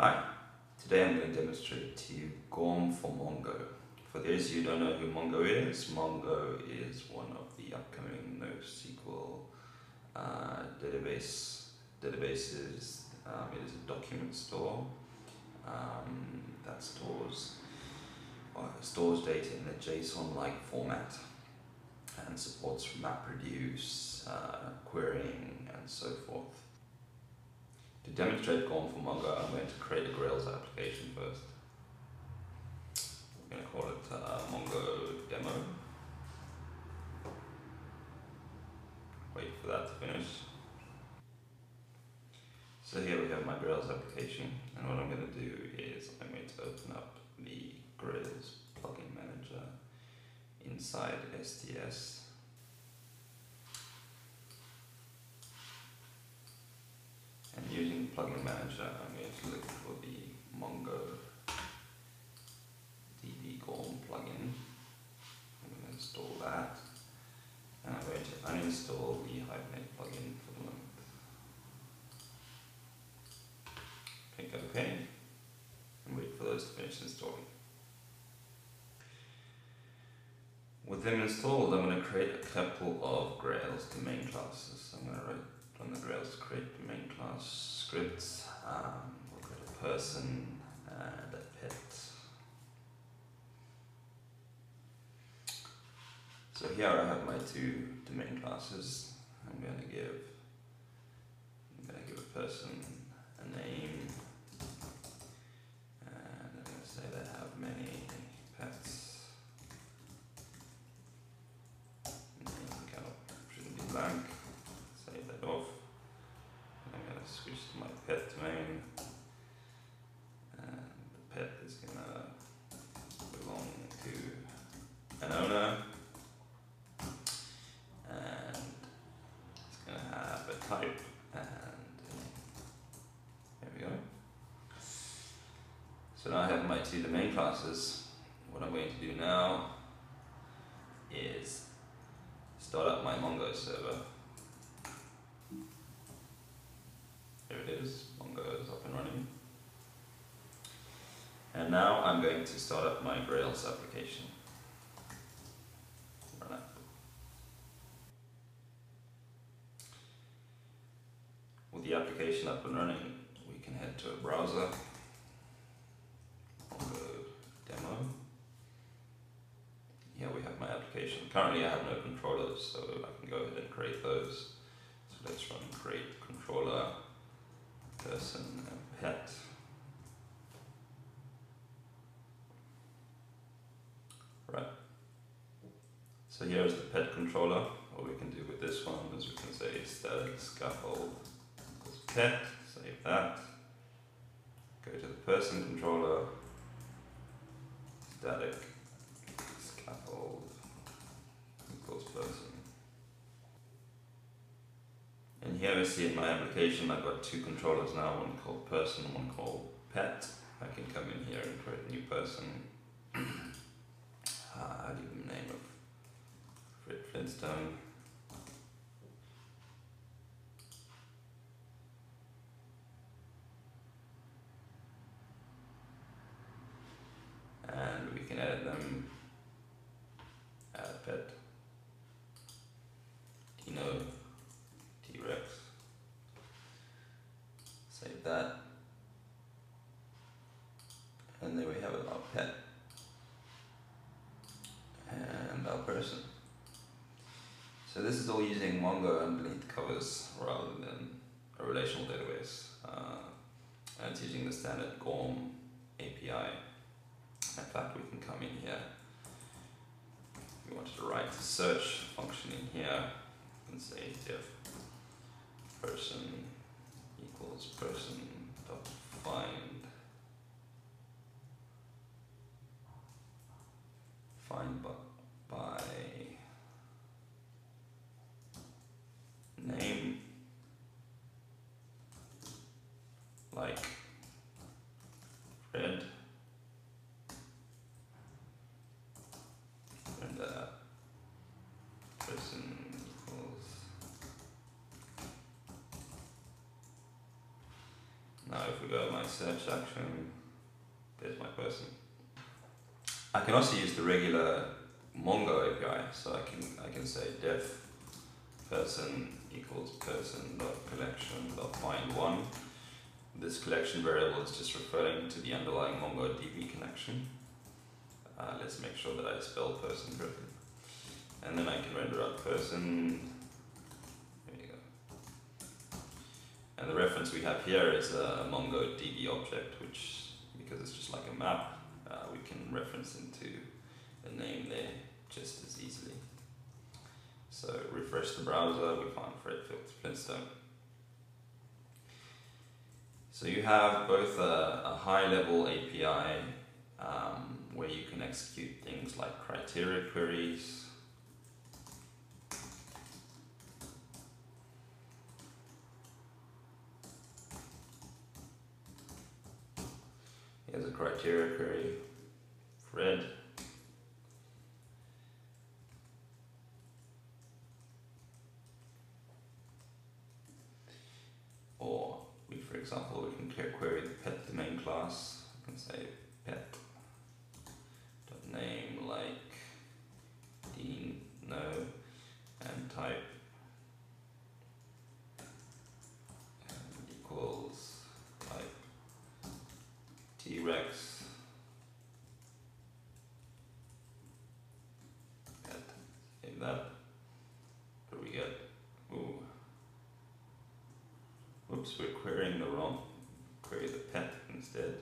Hi, today I'm going to demonstrate to you GORM for Mongo. For those who don't know who Mongo is one of the upcoming NoSQL databases. It is a document store that stores data in a JSON-like format and supports MapReduce, querying, and so forth. To demonstrate GORM for Mongo, I'm going to create a Grails application first. I'm going to call it MongoDemo. Wait for that to finish. So here we have my Grails application, and what I'm going to do is I'm going to open up the Grails plugin manager inside STS. And using plugin manager, I'm going to look for the MongoDB GORM plugin. I'm going to install that, and I'm going to uninstall the Hibernate plugin for the moment. Click OK, and wait for those to finish installing. With them installed, I'm going to create a couple of Grails domain classes. I'm going to write from the Grails create domain class scripts. We'll create a person and a pet. So here I have my two domain classes. I'm going to give a person a name, and I'm going to say they have many pets. Name shouldn't be blank. Switch to my pet domain, and the pet is going to belong to an owner, and it's going to have a type, and there we go. So now I have my two domain classes. What I'm going to do now is start up my Mongo server. There it is, Mongo is up and running. And now I'm going to start up my Grails application. Run up. With the application up and running, we can head to a browser, MongoDemo. Here we have my application. Currently I have no controllers, so I can go ahead and create those. So let's run create controller. Person and pet. Right. So here is the pet controller. What we can do with this one is we can say static scaffold equals pet, save that. Go to the person controller, static scaffold equals person. And here we see in my application I've got two controllers now, one called person, one called pet. I can come in here and create a new person. I'll give him the name of Fritz Flintstone. And we can add them. Add pet. Dino. Save that, and there we have it, our pet and our person. So this is all using Mongo underneath covers rather than a relational database, and it's using the standard GORM API. In fact, we can come in here, if we wanted to write the search function in here, we can say diff person equals person dot find by name, like Fred, and person Now if we go to my search action, there's my person. I can also use the regular Mongo API, so I can say def person equals person dot collection dot find one. This collection variable is just referring to the underlying MongoDB connection. Let's make sure that I spell person correctly. And then I can render out person. There you go. And the reference we have here is a MongoDB object, which, because it's just like a map, we can reference into the name there just as easily. So refresh the browser, we find Fritz Flintstone. So you have both a high-level API where you can execute things like criteria queries, a criteria query, thread, or we, for example, we can query the pet domain class. I can say pet dot name like Dino and type equals T-Rex in that. What do we get? Ooh. Whoops, we're querying the wrong. Query the pet instead.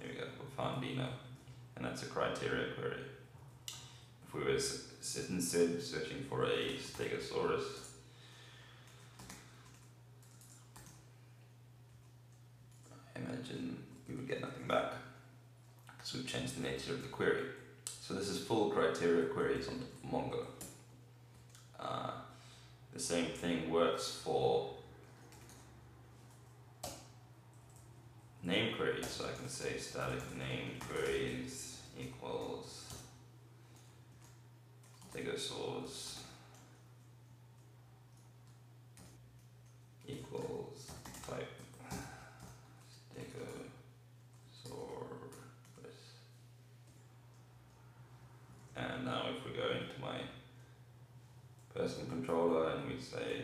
There we go, we found Dino. And that's a criteria query. If we were instead searching for a Stegosaurus, we would get nothing back because we've changed the nature of the query. So this is full criteria queries on Mongo. The same thing works for name queries. So I can say static name queries equals Stegosaurus equals type. And now if we go into my person controller and we say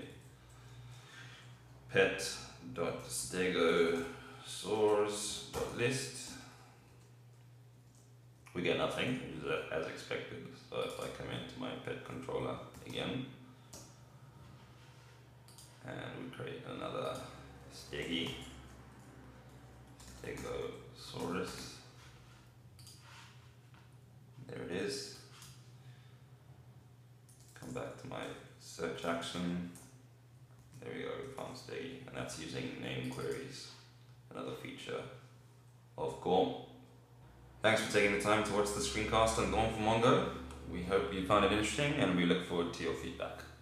pet.stegosaurus.list, we get nothing as expected. So if I come into my pet controller again and we create another Stegosaurus, there it is. Back to my search action. There we go, we found Steggy, and that's using name queries, another feature of GORM. Thanks for taking the time to watch the screencast on GORM for Mongo. We hope you found it interesting, and we look forward to your feedback.